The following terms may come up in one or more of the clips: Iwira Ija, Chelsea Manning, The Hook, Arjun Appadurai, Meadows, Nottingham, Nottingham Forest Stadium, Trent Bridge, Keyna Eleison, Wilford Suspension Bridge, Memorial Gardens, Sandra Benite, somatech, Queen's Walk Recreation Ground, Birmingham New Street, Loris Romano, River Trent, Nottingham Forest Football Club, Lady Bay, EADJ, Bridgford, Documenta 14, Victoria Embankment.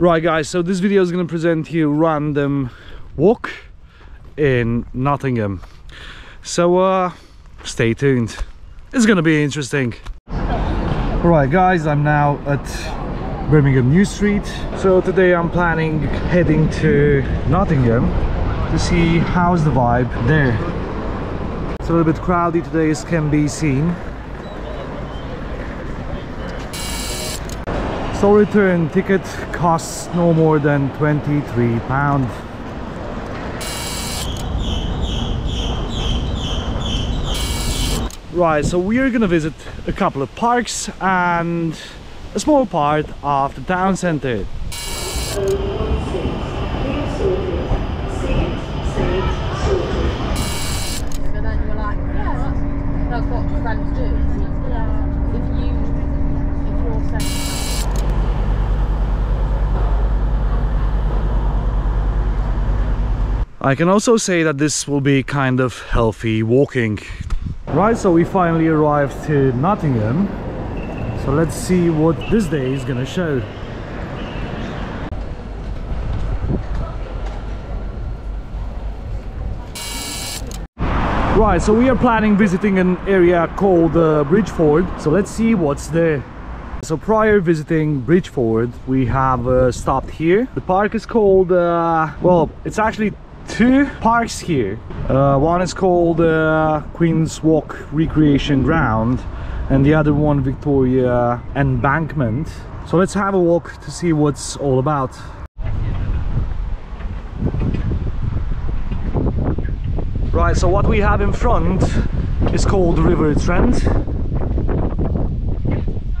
Right guys, so this video is going to present you a random walk in Nottingham. So stay tuned, it's going to be interesting. Alright guys, I'm now at Birmingham New Street. So today I'm planning heading to Nottingham to see how's the vibe there. It's a little bit crowded today as can be seen. So return ticket costs no more than £23. Right, so we are gonna visit a couple of parks and a small part of the town centre. I can also say that this will be kind of healthy walking. Right, so we finally arrived to Nottingham. So let's see what this day is gonna show. Right, so we are planning visiting an area called Bridgford. So let's see what's there. So prior visiting Bridgford, we have stopped here. The park is called, well, it's actually two parks here. One is called Queen's Walk Recreation Ground and the other one Victoria Embankment. So let's have a walk to see what's all about. Right, so what we have in front is called River Trent.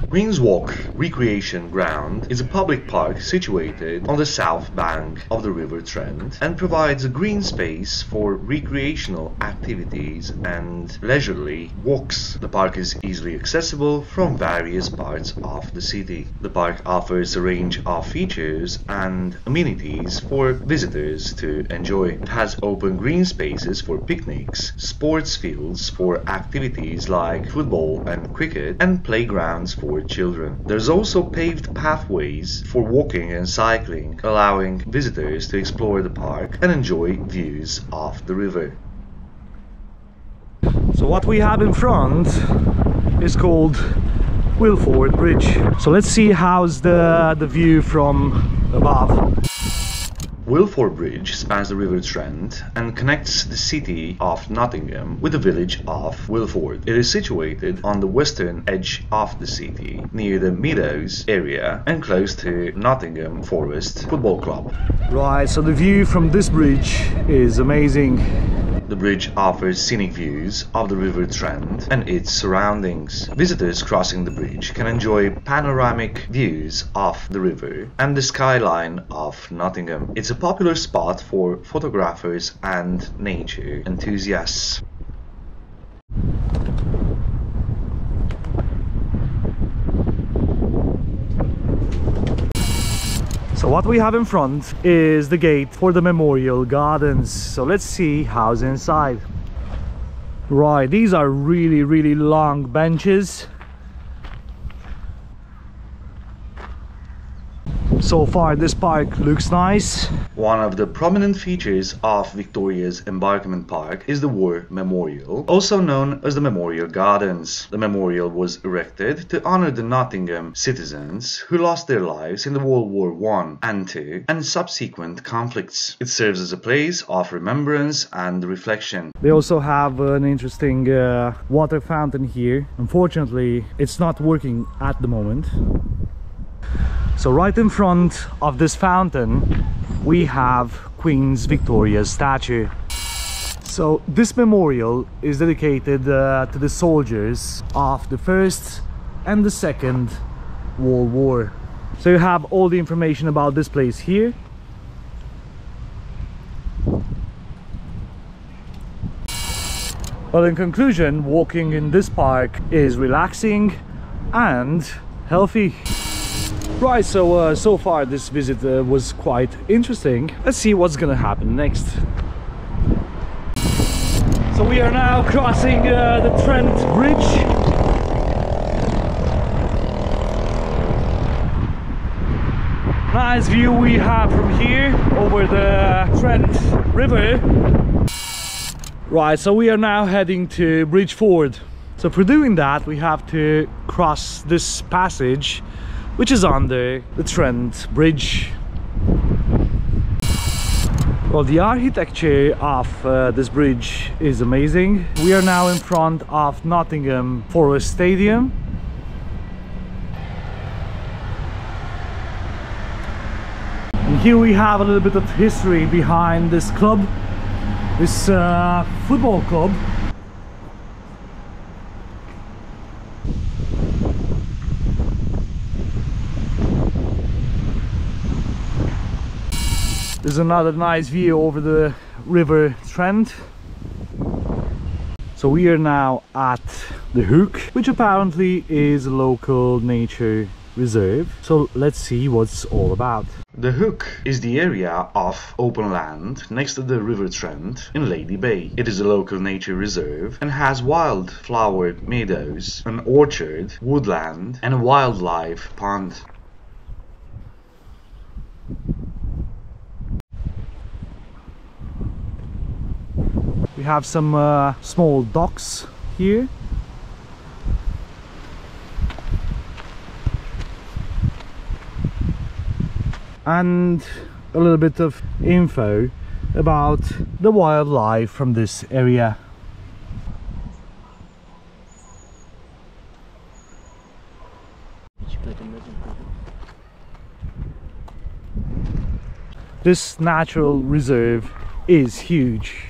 Queen's Walk Recreation Ground is a public park situated on the south bank of the River Trent and provides a green space for recreational activities and leisurely walks. The park is easily accessible from various parts of the city. The park offers a range of features and amenities for visitors to enjoy. It has open green spaces for picnics, sports fields for activities like football and cricket, and playgrounds for children. There's also paved pathways for walking and cycling, allowing visitors to explore the park and enjoy views of the river. So what we have in front is called Wilford Bridge. So let's see how's the view from above. Wilford Bridge spans the River Trent and connects the city of Nottingham with the village of Wilford. It is situated on the western edge of the city, near the Meadows area and close to Nottingham Forest Football Club. Right, so the view from this bridge is amazing. The bridge offers scenic views of the River Trent and its surroundings. Visitors crossing the bridge can enjoy panoramic views of the river and the skyline of Nottingham. It's a popular spot for photographers and nature enthusiasts. So what we have in front is the gate for the Memorial Gardens. So let's see how's inside. Right, these are really long benches. So far this park looks nice. One of the prominent features of Victoria's Embankment Park is the War Memorial, also known as the Memorial Gardens. The memorial was erected to honor the Nottingham citizens who lost their lives in the World War I and II and subsequent conflicts. It serves as a place of remembrance and reflection. They also have an interesting water fountain here. Unfortunately, it's not working at the moment. So right in front of this fountain, we have Queen Victoria's statue. So this memorial is dedicated to the soldiers of the First and the Second World War. So you have all the information about this place here. Well, in conclusion, walking in this park is relaxing and healthy. Right, so so far this visit was quite interesting. Let's see what's gonna happen next. So we are now crossing the Trent Bridge. nice view we have from here over the Trent River. Right, so we are now heading to Bridgford. So for doing that, we have to cross this passage, which is under the Trent Bridge. Well, the architecture of this bridge is amazing. We are now in front of Nottingham Forest Stadium. And here we have a little bit of history behind this club, this football club. There's another nice view over the River Trent. So we are now at The Hook, which apparently is a local nature reserve. So let's see what's all about. The Hook is the area of open land next to the River Trent in Lady Bay. It is a local nature reserve and has wild flowered meadows, an orchard, woodland and a wildlife pond. We have some small docks here. And a little bit of info about the wildlife from this area. This natural reserve is huge.